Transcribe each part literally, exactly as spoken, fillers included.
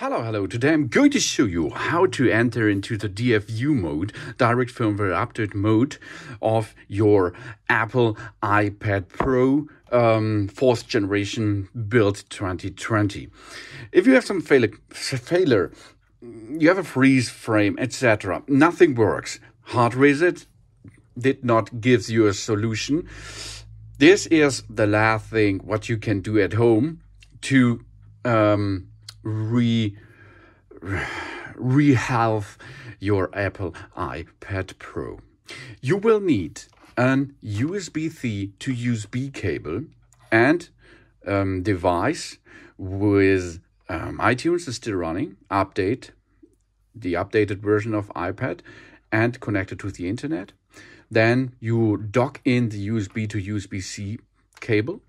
Hello, hello, today I'm going to show you how to enter into the D F U mode, direct firmware update mode of your Apple iPad Pro um, fourth generation build twenty twenty. If you have some failure, failure you have a freeze frame, et cetera. Nothing works. Hard reset did not give you a solution. This is the last thing what you can do at home to um, re rehealth your Apple iPad Pro. You will need an U S B C to U S B cable and um, device with um, iTunes is still running, update, the updated version of iPad, and connected to the internet. Then you dock in the U S B to U S B C cable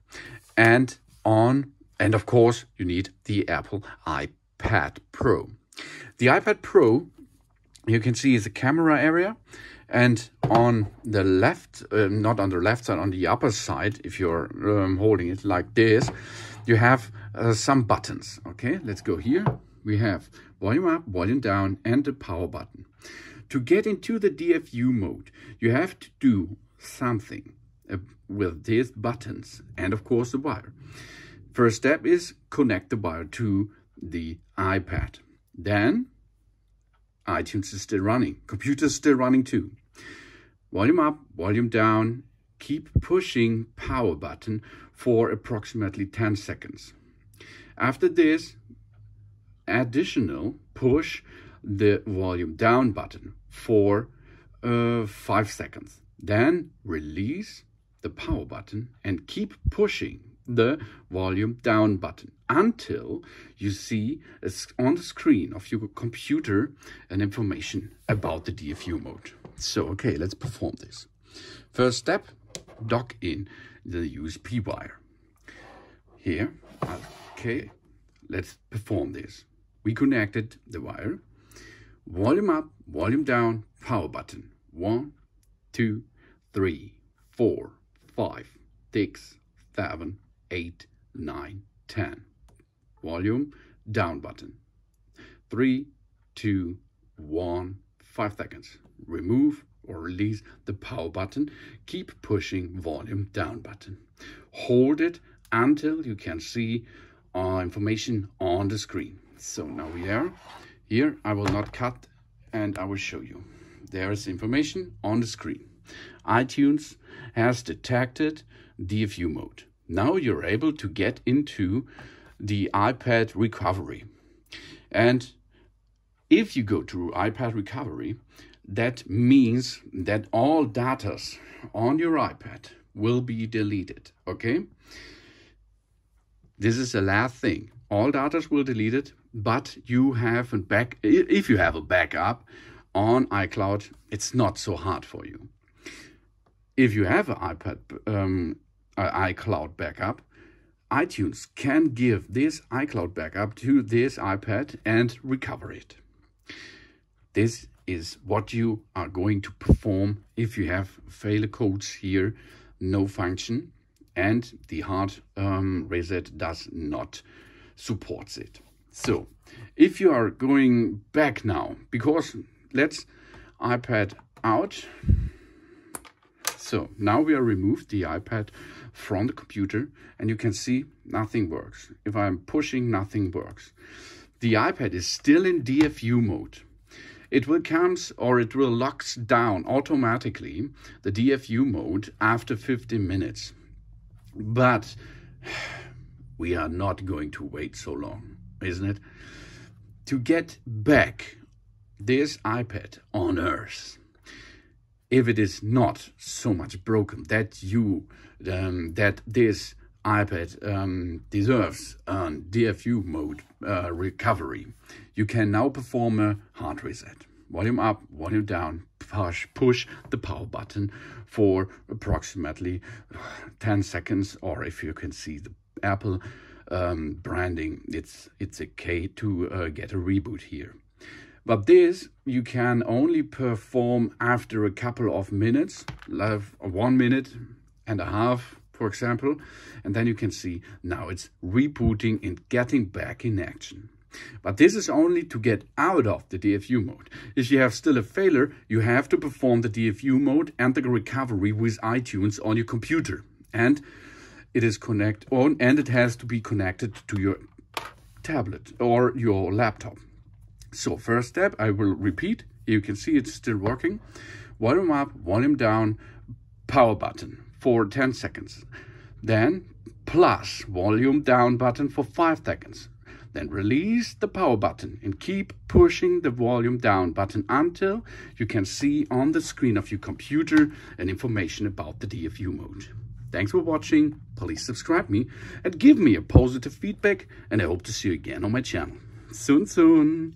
and on. And of course, you need the Apple iPad Pro. The iPad Pro, you can see, is the camera area. And on the left, uh, not on the left side, on the upper side, if you're um, holding it like this, you have uh, some buttons. Okay, let's go here. We have volume up, volume down, and the power button. To get into the D F U mode, you have to do something uh, with these buttons and, of course, the wire. First step is connect the wire to the iPad. Then iTunes is still running. Computer is still running too. Volume up, volume down. Keep pushing power button for approximately ten seconds. After this, additional push the volume down button for uh, five seconds. Then release the power button and keep pushing the volume down button until you see on the screen of your computer an information about the D F U mode. So, okay, let's perform this. First step, dock in the U S B wire. Here, okay, let's perform this. We connected the wire. Volume up, volume down, power button. One, two, three, four, five, six, seven, eight, nine, ten. Volume down button. three, two, one, five seconds. Remove or release the power button. Keep pushing volume down button. Hold it until you can see uh, information on the screen. So now we are here. I will not cut and I will show you. There is information on the screen. iTunes has detected D F U mode. Now you're able to get into the iPad recovery. And if you go to iPad recovery, that means that all data on your iPad will be deleted, okay? This is the last thing. All data will be deleted, but you have a back, if you have a backup on iCloud, it's not so hard for you. If you have an iPad um, iCloud backup, iTunes can give this iCloud backup to this iPad and recover it. This is what you are going to perform if you have failure codes here, no function, and the hard um, reset does not supports it. So, if you are going back now, because let's iPad out. So now we are removed the iPad from the computer and you can see nothing works. If I'm pushing, nothing works. The iPad is still in D F U mode. It will comes or it will locks down automatically the D F U mode after fifteen minutes. But we are not going to wait so long, isn't it? To get back this iPad on Earth. If it is not so much broken that you um, that this iPad um, deserves a D F U mode uh, recovery, you can now perform a hard reset. Volume up, volume down, push, push the power button for approximately ten seconds, or if you can see the Apple um, branding, it's it's okay to uh, get a reboot here. But this you can only perform after a couple of minutes, like one minute and a half, for example. And then you can see now it's rebooting and getting back in action. But this is only to get out of the D F U mode. If you have still a failure, you have to perform the D F U mode and the recovery with iTunes on your computer. And it is connect on and it has to be connected to your tablet or your laptop. So first step, I will repeat. You can see it's still working. Volume up, volume down, power button for ten seconds. Then plus volume down button for five seconds. Then release the power button and keep pushing the volume down button until you can see on the screen of your computer and information about the D F U mode. Thanks for watching, please subscribe me and give me a positive feedback, and I hope to see you again on my channel. Soon, soon.